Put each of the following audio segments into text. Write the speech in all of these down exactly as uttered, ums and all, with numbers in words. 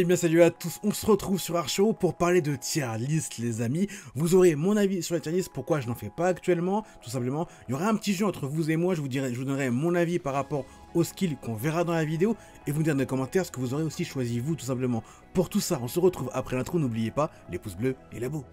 Et bien salut à tous, on se retrouve sur Archero pour parler de tier list les amis. Vous aurez mon avis sur la tier list, pourquoi je n'en fais pas actuellement, tout simplement. Il y aura un petit jeu entre vous et moi, je vous, dirai, je vous donnerai mon avis par rapport aux skills qu'on verra dans la vidéo. Et vous me direz dans les commentaires ce que vous aurez aussi choisi vous tout simplement. Pour tout ça, on se retrouve après l'intro, n'oubliez pas les pouces bleus et l'abo.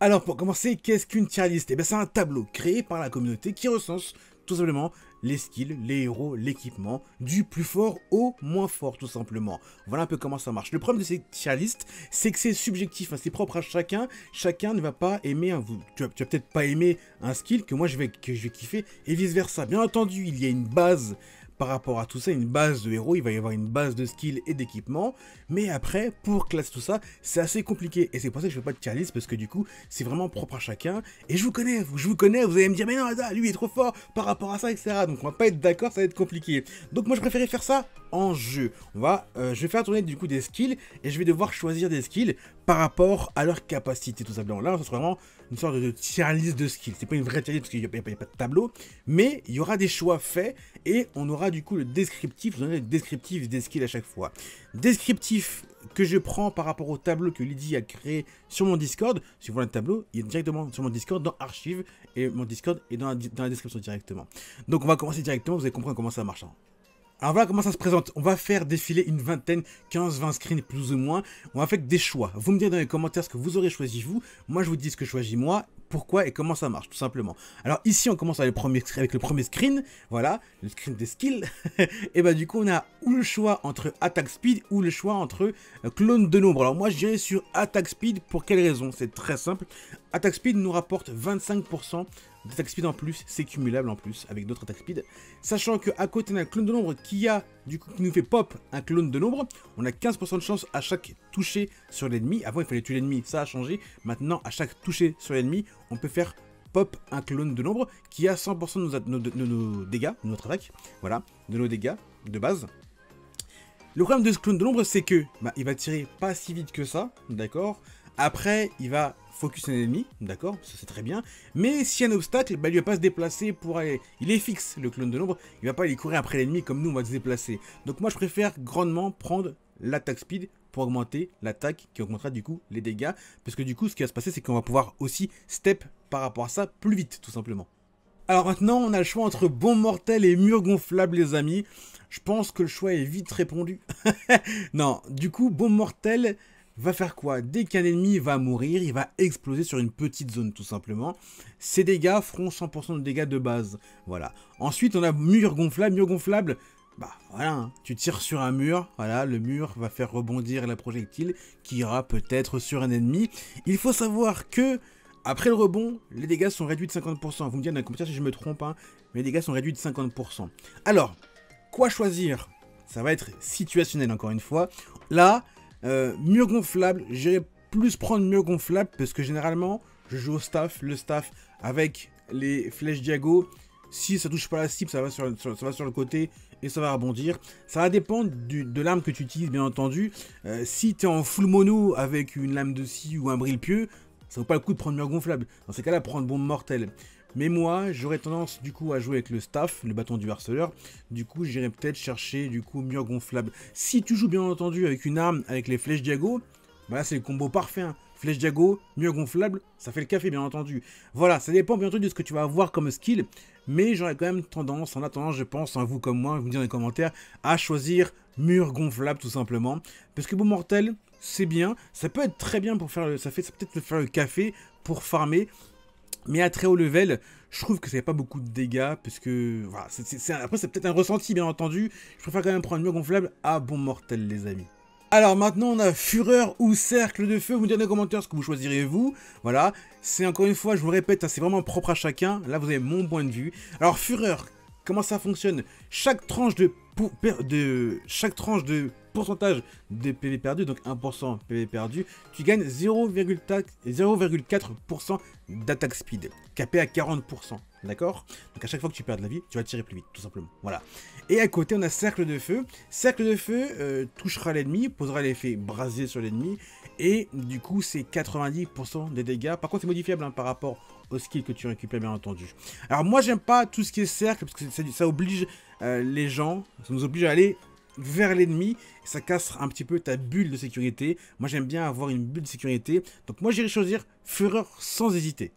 Alors pour commencer, qu'est-ce qu'une tier list? Eh bien c'est un tableau créé par la communauté qui recense tout simplement les skills, les héros, l'équipement, du plus fort au moins fort tout simplement. Voilà un peu comment ça marche. Le problème de cette tier list, c'est que c'est subjectif, hein, c'est propre à chacun. Chacun ne va pas aimer, un, vous, tu vas, tu vas peut-être pas aimer un skill que moi je vais, que je vais kiffer et vice versa. Bien entendu, il y a une base par rapport à tout ça, une base de héros, il va y avoir une base de skills et d'équipements, mais après, pour classer tout ça, c'est assez compliqué, et c'est pour ça que je fais pas de tier list, parce que du coup, c'est vraiment propre à chacun, et je vous connais, je vous connais, vous allez me dire, mais non, lui il est trop fort par rapport à ça, et cetera. Donc on va pas être d'accord, ça va être compliqué. Donc moi je préférais faire ça en jeu. On va, euh, je vais faire tourner du coup des skills, et je vais devoir choisir des skills par rapport à leur capacité, tout simplement. Là, ce sera vraiment une sorte de tier list de skills, c'est pas une vraie tier list, parce qu'il n'y a, a, a pas de tableau, mais il y aura des choix faits, et on aura du coup le descriptif, je vous donne le descriptif des skills à chaque fois. Descriptif que je prends par rapport au tableau que Lydie a créé sur mon Discord. Si vous voulez le tableau, il est directement sur mon Discord dans Archives et mon Discord est dans la, dans la description directement. Donc on va commencer directement, vous allez comprendre comment ça marche. Alors voilà comment ça se présente, on va faire défiler une vingtaine, quinze, vingt screens plus ou moins, on va faire des choix. Vous me direz dans les commentaires ce que vous aurez choisi vous, moi je vous dis ce que je choisis moi, pourquoi et comment ça marche tout simplement. Alors ici on commence avec le premier, avec le premier screen, voilà, le screen des skills, et bah du coup on a ou le choix entre attack speed ou le choix entre clone de nombre. Alors moi je dirais sur attack speed, pour quelle raison? C'est très simple, attack speed nous rapporte vingt-cinq pour cent. Attack speed en plus, c'est cumulable en plus avec d'autres attack speed. Sachant qu'à côté d'un clone de nombre qui a du coup qui nous fait pop un clone de nombre, on a quinze pour cent de chance à chaque toucher sur l'ennemi. Avant il fallait tuer l'ennemi, ça a changé. Maintenant à chaque toucher sur l'ennemi, on peut faire pop un clone de nombre qui a cent pour cent de nos, de, de nos dégâts, de notre attaque, voilà, de nos dégâts de base. Le problème de ce clone de nombre, c'est que bah, il va tirer pas si vite que ça, d'accord. Après, il va focus un ennemi, d'accord, ça c'est très bien. Mais s'il y a un obstacle, bah, il ne va pas se déplacer pour aller... Il est fixe, le clone de nombre, il ne va pas aller courir après l'ennemi comme nous, on va se déplacer. Donc moi, je préfère grandement prendre l'attaque speed pour augmenter l'attaque qui augmentera du coup les dégâts. Parce que du coup, ce qui va se passer, c'est qu'on va pouvoir aussi step par rapport à ça plus vite, tout simplement. Alors maintenant, on a le choix entre bon mortel et mur gonflable, les amis. Je pense que le choix est vite répondu. Non, du coup, bon mortel... va faire quoi? Dès qu'un ennemi va mourir, il va exploser sur une petite zone tout simplement. Ses dégâts feront cent pour cent de dégâts de base. Voilà. Ensuite, on a mur gonflable. Mur gonflable, bah voilà, hein. Tu tires sur un mur, voilà, le mur va faire rebondir la projectile qui ira peut-être sur un ennemi. Il faut savoir que, après le rebond, les dégâts sont réduits de cinquante pour cent. Vous me dites dans les commentaires si je me trompe, hein, mais les dégâts sont réduits de cinquante pour cent. Alors, quoi choisir? Ça va être situationnel encore une fois. Là... Euh, mur gonflable, j'irai plus prendre mur gonflable parce que généralement je joue au staff, le staff avec les flèches diago. Si ça touche pas la cible, ça va sur, sur, ça va sur le côté et ça va rebondir. Ça va dépendre du, de l'arme que tu utilises bien entendu. euh, Si tu es en full mono avec une lame de scie ou un bril pieux, ça vaut pas le coup de prendre mur gonflable. Dans ces cas là, prendre bombe mortelle. Mais moi, j'aurais tendance du coup à jouer avec le staff, le bâton du harceleur. Du coup, j'irais peut-être chercher du coup mur gonflable. Si tu joues bien entendu avec une arme, avec les flèches diago, bah là c'est le combo parfait, hein. Flèche diago, mur gonflable, ça fait le café bien entendu. Voilà, ça dépend bien entendu de ce que tu vas avoir comme skill. Mais j'aurais quand même tendance, en attendant je pense, hein, vous comme moi, vous me dire dans les commentaires, à choisir mur gonflable tout simplement. Parce que bon mortel, c'est bien, ça peut être très bien pour faire le, ça fait, ça peut être faire le café pour farmer. Mais à très haut level, je trouve que ça fait pas beaucoup de dégâts, parce que, voilà, c'est, c'est, c'est, après c'est peut-être un ressenti bien entendu, je préfère quand même prendre mur gonflable à bon mortel les amis. Alors maintenant on a fureur ou cercle de feu, vous me direz dans les commentaires ce que vous choisirez vous, voilà, c'est encore une fois, je vous le répète, hein, c'est vraiment propre à chacun, là vous avez mon point de vue. Alors fureur, comment ça fonctionne? Chaque tranche de, pour, de, chaque tranche de pourcentage de P V perdu, donc un pour cent P V perdu, tu gagnes zéro virgule quatre pour cent d'attaque speed, capé à quarante pour cent. D'accord? Donc à chaque fois que tu perds de la vie, tu vas tirer plus vite, tout simplement. Voilà. Et à côté, on a cercle de feu. Cercle de feu euh, touchera l'ennemi, posera l'effet brasier sur l'ennemi. Et du coup, c'est quatre-vingt-dix pour cent des dégâts. Par contre, c'est modifiable hein, par rapport au skill que tu récupères, bien entendu. Alors moi, j'aime pas tout ce qui est cercle, parce que ça, ça oblige euh, les gens, ça nous oblige à aller vers l'ennemi, ça casse un petit peu ta bulle de sécurité. Moi j'aime bien avoir une bulle de sécurité, donc moi j'irai choisir Fureur sans hésiter.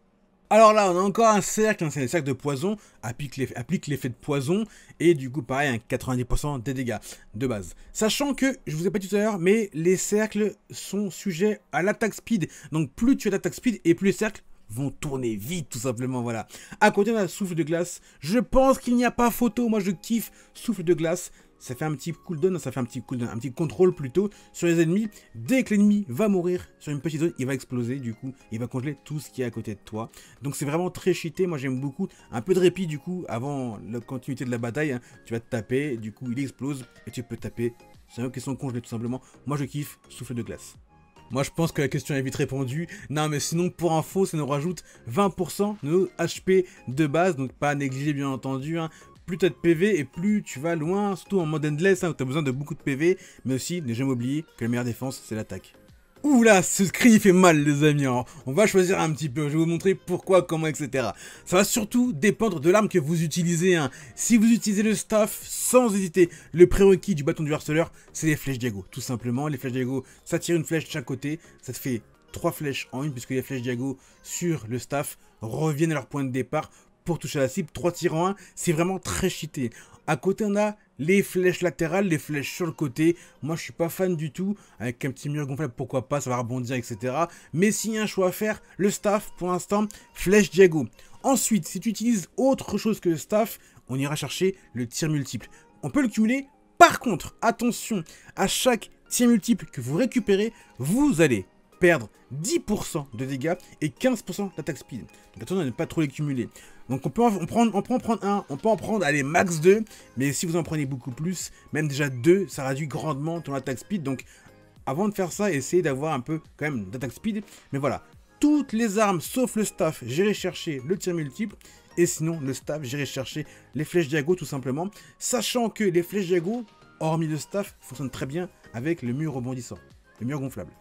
Alors là on a encore un cercle, c'est un cercle de poison, applique l'effet de poison, et du coup pareil, hein, quatre-vingt-dix pour cent des dégâts de base. Sachant que, je vous ai pas dit tout à l'heure, mais les cercles sont sujets à l'attaque speed, donc plus tu as d'attaque speed et plus les cercles vont tourner vite, tout simplement, voilà. À côté on a souffle de glace, je pense qu'il n'y a pas photo, moi je kiffe souffle de glace. Ça fait un petit cooldown, ça fait un petit cooldown, un petit contrôle plutôt sur les ennemis. Dès que l'ennemi va mourir sur une petite zone, il va exploser, du coup, il va congeler tout ce qui est à côté de toi. Donc c'est vraiment très cheaté, moi j'aime beaucoup. Un peu de répit du coup, avant la continuité de la bataille, hein, tu vas te taper, du coup il explose et tu peux te taper. C'est eux qui sont congelés tout simplement. Moi je kiffe souffle de glace. Moi, je pense que la question est vite répondue. Non, mais sinon, pour info, ça nous rajoute vingt pour cent de nos H P de base. Donc, pas à négliger, bien entendu. Hein. Plus tu as de P V et plus tu vas loin, surtout en mode endless, hein, où tu as besoin de beaucoup de P V. Mais aussi, ne jamais oublier que la meilleure défense, c'est l'attaque. Ouh là, ce cri fait mal, les amis. Hein. On va choisir un petit peu. Je vais vous montrer pourquoi, comment, et cetera. Ça va surtout dépendre de l'arme que vous utilisez. Hein. Si vous utilisez le staff, sans hésiter, le prérequis du bâton du harceleur, c'est les flèches diago. Tout simplement, les flèches diago, ça tire une flèche de chaque côté. Ça te fait trois flèches en une, puisque les flèches diago sur le staff reviennent à leur point de départ pour toucher la cible. trois tirs en un, c'est vraiment très cheaté. À côté, on a les flèches latérales, les flèches sur le côté. Moi, je suis pas fan du tout. Avec un petit mur gonflable, pourquoi pas, ça va rebondir, et cetera. Mais s'il y a un choix à faire, le staff, pour l'instant, flèche diago. Ensuite, si tu utilises autre chose que le staff, on ira chercher le tir multiple. On peut le cumuler. Par contre, attention, à chaque tir multiple que vous récupérez, vous allez perdre dix pour cent de dégâts et quinze pour cent d'attaque speed. Donc attention à ne pas trop les cumuler. Donc on peut en prendre, on peut en prendre un, on peut en prendre, allez, max deux. Mais si vous en prenez beaucoup plus, même déjà deux, ça réduit grandement ton attaque speed. Donc avant de faire ça, essayez d'avoir un peu quand même d'attaque speed. Mais voilà, toutes les armes sauf le staff, j'irai chercher le tir multiple. Et sinon, le staff, j'irai chercher les flèches diago tout simplement. Sachant que les flèches diago, hormis le staff, fonctionnent très bien avec le mur rebondissant, le mur gonflable.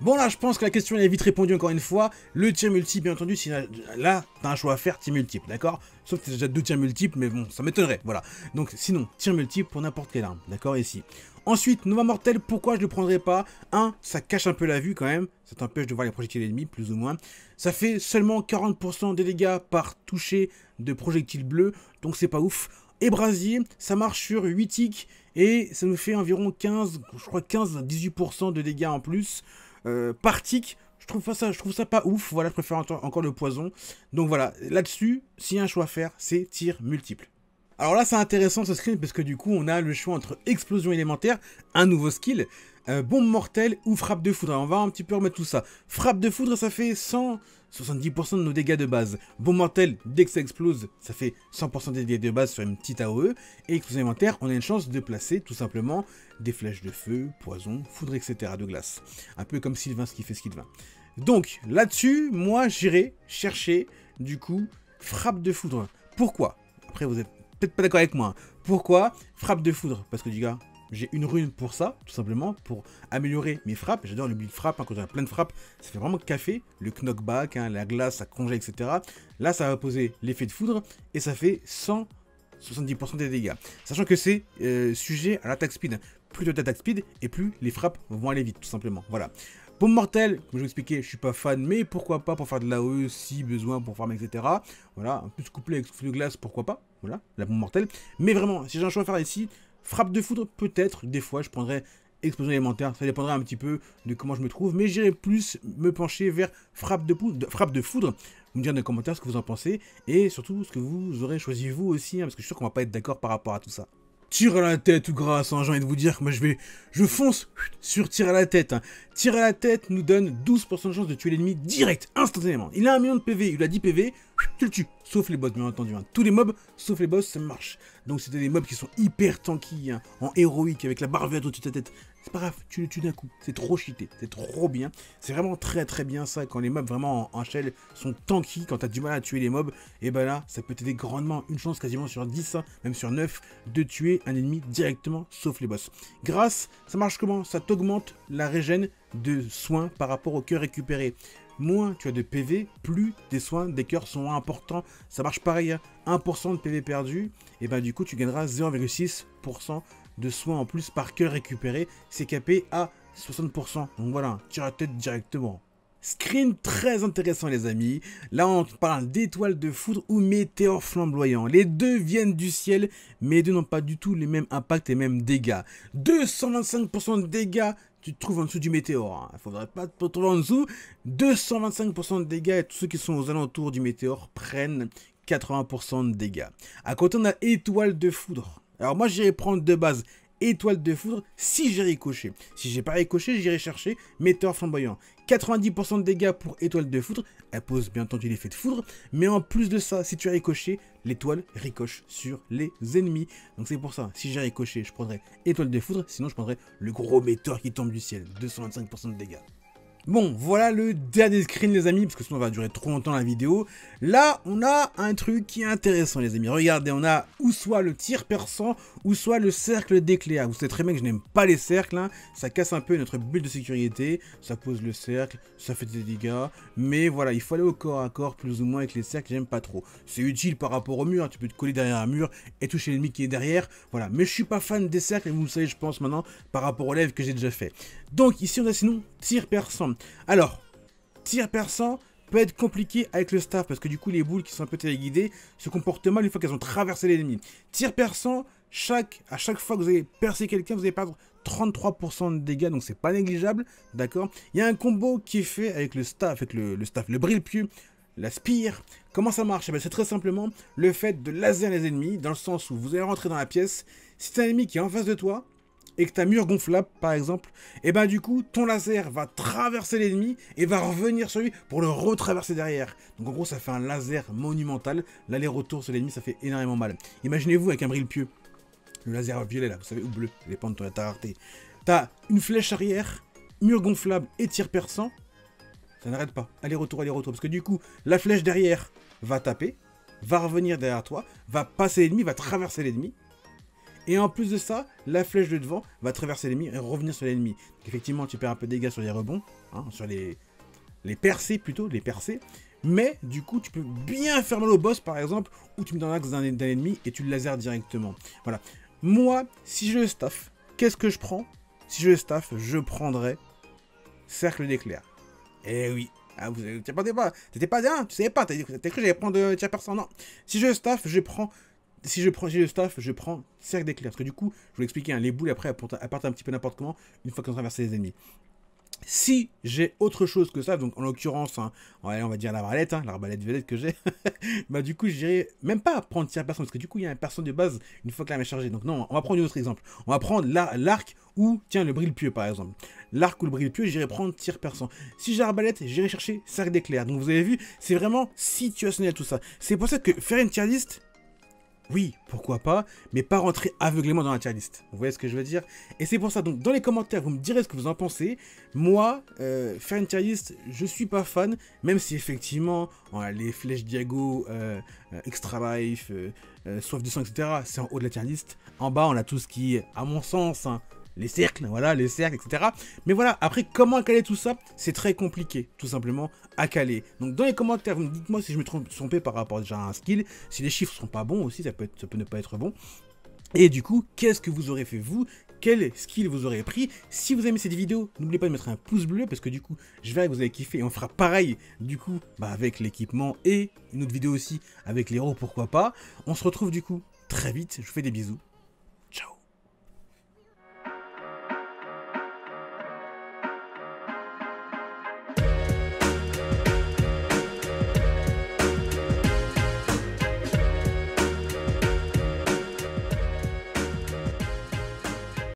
Bon là je pense que la question est vite répondue encore une fois. Le tir multiple bien entendu, si là t'as un choix à faire, tir multiple, d'accord. Sauf que t'as déjà deux tirs multiples, mais bon ça m'étonnerait, voilà. Donc sinon, tir multiple pour n'importe quelle arme, d'accord, ici. Ensuite, Nova Mortel, pourquoi je le prendrai pas? Un, ça cache un peu la vue quand même, ça t'empêche de voir les projectiles ennemis, plus ou moins. Ça fait seulement quarante pour cent des dégâts par toucher de projectiles bleus, donc c'est pas ouf. Et brasier, ça marche sur huit tics, et ça nous fait environ quinze, je crois quinze à dix-huit pour cent de dégâts en plus. Euh, par tic, je trouve pas ça, je trouve ça pas ouf. Voilà, je préfère encore le poison. Donc voilà, là-dessus, s'il y a un choix à faire, c'est tir multiple. Alors là, c'est intéressant ce screen parce que du coup, on a le choix entre explosion élémentaire, un nouveau skill, euh, bombe mortelle ou frappe de foudre. Alors, on va un petit peu remettre tout ça. Frappe de foudre, ça fait cent soixante-dix pour cent de nos dégâts de base. Bombe mortelle, dès que ça explose, ça fait cent pour cent des dégâts de base sur une petite A O E. Et explosion élémentaire, on a une chance de placer tout simplement des flèches de feu, poison, foudre, et cetera de glace. Un peu comme Sylvain, ce qui fait Sylvain. Donc là-dessus, moi, j'irai chercher du coup frappe de foudre. Pourquoi? Après, vous êtes peut-être pas d'accord avec moi. Pourquoi frappe de foudre? Parce que du gars, j'ai une rune pour ça, tout simplement, pour améliorer mes frappes. J'adore le build frappe, hein, quand on a plein de frappes, ça fait vraiment café. Le knockback, hein, la glace, ça congèle, et cetera. Là, ça va poser l'effet de foudre et ça fait cent soixante-dix pour cent des dégâts. Sachant que c'est euh, sujet à l'attaque speed. Plus tu as d'attaque speed et plus les frappes vont aller vite, tout simplement. Voilà. Bombe mortelle, comme je vous expliquais, je suis pas fan, mais pourquoi pas pour faire de l'A O E si besoin, pour farm, et cetera. Voilà, un peu se coupler avec souffle de glace, pourquoi pas. Voilà, la bombe mortelle. Mais vraiment, si j'ai un choix à faire ici, frappe de foudre, peut-être, des fois, je prendrai explosion élémentaire. Ça dépendra un petit peu de comment je me trouve, mais j'irai plus me pencher vers frappe de, poudre, frappe de foudre. Vous me direz dans les commentaires ce que vous en pensez et surtout ce que vous aurez choisi vous aussi, hein, parce que je suis sûr qu'on va pas être d'accord par rapport à tout ça. Tire à la tête ou grâce, hein, j'ai envie de vous dire que moi je vais, je fonce sur tir à la tête. Hein. Tir à la tête nous donne douze pour cent de chance de tuer l'ennemi direct, instantanément. Il a un million de P V, il a dix P V, tu le tues. Sauf les boss, bien entendu. Hein. Tous les mobs, sauf les boss, ça marche. Donc c'était des mobs qui sont hyper tanky, hein, en héroïque, avec la barbette au-dessus de ta tête. C'est pas grave, tu le tues d'un coup. C'est trop cheaté, c'est trop bien. C'est vraiment très très bien ça, quand les mobs vraiment en, en shell sont tanky, quand t'as du mal à tuer les mobs, et ben là, ça peut t'aider grandement. Une chance quasiment sur dix, hein, même sur neuf, de tuer un ennemi directement, sauf les boss. Grâce, ça marche comment? Ça t'augmente la régène de soins par rapport au cœur récupéré. Moins tu as de P V, plus des soins des cœurs sont importants. Ça marche pareil, hein. un pour cent de P V perdu, et ben du coup tu gagneras zéro virgule six pour cent de soins en plus par cœur récupéré. C'est capé à soixante pour cent. Donc voilà, tire à tête directement. Screen très intéressant les amis, là on parle d'étoiles de foudre ou météores flamboyants, les deux viennent du ciel mais les deux n'ont pas du tout les mêmes impacts et les mêmes dégâts. deux cent vingt-cinq pour cent de dégâts, tu te trouves en dessous du météore, il hein. faudrait pas te trouver en dessous, deux cent vingt-cinq pour cent de dégâts et tous ceux qui sont aux alentours du météore prennent quatre-vingts pour cent de dégâts. À côté on a étoile de foudre, alors moi j'irai prendre de base étoile de foudre si j'ai ricoché. Si j'ai pas ricoché, j'irai chercher météore flamboyant. quatre-vingt-dix pour cent de dégâts pour étoile de foudre. Elle pose bien entendu l'effet de foudre. Mais en plus de ça, si tu as ricoché, l'étoile ricoche sur les ennemis. Donc c'est pour ça, si j'ai ricoché, je prendrai étoile de foudre. Sinon, je prendrai le gros météore qui tombe du ciel. deux cent vingt-cinq pour cent de dégâts. Bon, voilà le dernier screen les amis, parce que sinon on va durer trop longtemps la vidéo. Là, on a un truc qui est intéressant les amis. Regardez, on a ou soit le tir perçant, ou soit le cercle d'éclair. Vous savez très bien que je n'aime pas les cercles, hein. Ça casse un peu notre bulle de sécurité, ça pose le cercle, ça fait des dégâts. Mais voilà, il faut aller au corps à corps plus ou moins avec les cercles, j'aime pas trop. C'est utile par rapport au mur, hein. Tu peux te coller derrière un mur et toucher l'ennemi qui est derrière. Voilà, mais je suis pas fan des cercles, et vous le savez je pense maintenant, par rapport aux lives que j'ai déjà fait. Donc ici on a sinon tir perçant. Alors, tir perçant peut être compliqué avec le staff parce que du coup les boules qui sont un peu téléguidées se comportent mal une fois qu'elles ont traversé l'ennemi. Tir perçant, chaque, à chaque fois que vous allez percer quelqu'un, vous allez perdre trente-trois pour cent de dégâts, donc c'est pas négligeable, d'accord. Il y a un combo qui est fait avec le staff, avec le, le staff, le brille-pieu, la spire. Comment ça marche? C'est très simplement le fait de laser les ennemis, dans le sens où vous allez rentrer dans la pièce, si c'est un ennemi qui est en face de toi, et que t'as mur gonflable par exemple, et ben du coup ton laser va traverser l'ennemi et va revenir sur lui pour le retraverser derrière. Donc en gros ça fait un laser monumental, l'aller-retour sur l'ennemi ça fait énormément mal. Imaginez-vous avec un brille-pieu, le laser violet là, vous savez, ou bleu, ça dépend de ton rareté. T'as une flèche arrière, mur gonflable et tir perçant, ça n'arrête pas, aller-retour, aller-retour, parce que du coup la flèche derrière va taper, va revenir derrière toi, va passer l'ennemi, va traverser l'ennemi. Et en plus de ça, la flèche de devant va traverser l'ennemi et revenir sur l'ennemi. Effectivement, tu perds un peu de dégâts sur les rebonds, hein, sur les, les percées plutôt, les percées. Mais du coup, tu peux bien faire mal au boss par exemple, ou tu mets dans l'axe d'un ennemi et tu le lasers directement. Voilà. Moi, si je staff, qu'est-ce que je prends? Si je staff, je prendrais cercle d'éclair. Eh oui. Ah, vous ne t'attendez pas. T'étais pas bien, tu savais pas. T'as cru que j'allais prendre de tir perçant. Non. Si je staff, je prends... Si je prends j'ai le staff, je prends cercle d'éclair. Parce que du coup, je vous l'expliquais, hein, les boules après elles partent un petit peu n'importe comment une fois qu'on traverse les ennemis. Si j'ai autre chose que ça, donc en l'occurrence, hein, on va dire l'arbalète, hein, l'arbalète violette que j'ai, bah du coup, j'irai même pas prendre tir perçant, parce que du coup, il y a un perçant de base une fois que l'arme est chargée. Donc non, on va prendre un autre exemple. On va prendre l'arc ou, tiens, le brille-pieu par exemple. L'arc ou le brille-pieu, j'irai prendre tir perçant. Si j'ai arbalète, j'irai chercher cercle d'éclair. Donc vous avez vu, c'est vraiment situationnel tout ça. C'est pour ça que faire une tier list, oui, pourquoi pas, mais pas rentrer aveuglément dans la tier list. Vous voyez ce que je veux dire? Et c'est pour ça, donc dans les commentaires, vous me direz ce que vous en pensez. Moi, euh, faire une tier list, je suis pas fan, même si effectivement, voilà, les flèches Diago, euh, euh, Extra Life, euh, euh, Soif de sang, et cetera, c'est en haut de la tier list. En bas, on a tout ce qui est, à mon sens, hein, les cercles, voilà, les cercles, et cetera. Mais voilà, après, comment caler tout ça? C'est très compliqué, tout simplement, à caler. Donc, dans les commentaires, vous me dites-moi si je me trompe trompé par rapport déjà à un skill, si les chiffres ne sont pas bons aussi, ça peut, être, ça peut ne pas être bon. Et du coup, qu'est-ce que vous aurez fait, vous? Quel skill vous aurez pris? Si vous aimez cette vidéo, n'oubliez pas de mettre un pouce bleu, parce que du coup, je verrai que vous avez kiffé, et on fera pareil, du coup, bah, avec l'équipement, et une autre vidéo aussi, avec l'héros, pourquoi pas. On se retrouve, du coup, très vite. Je vous fais des bisous.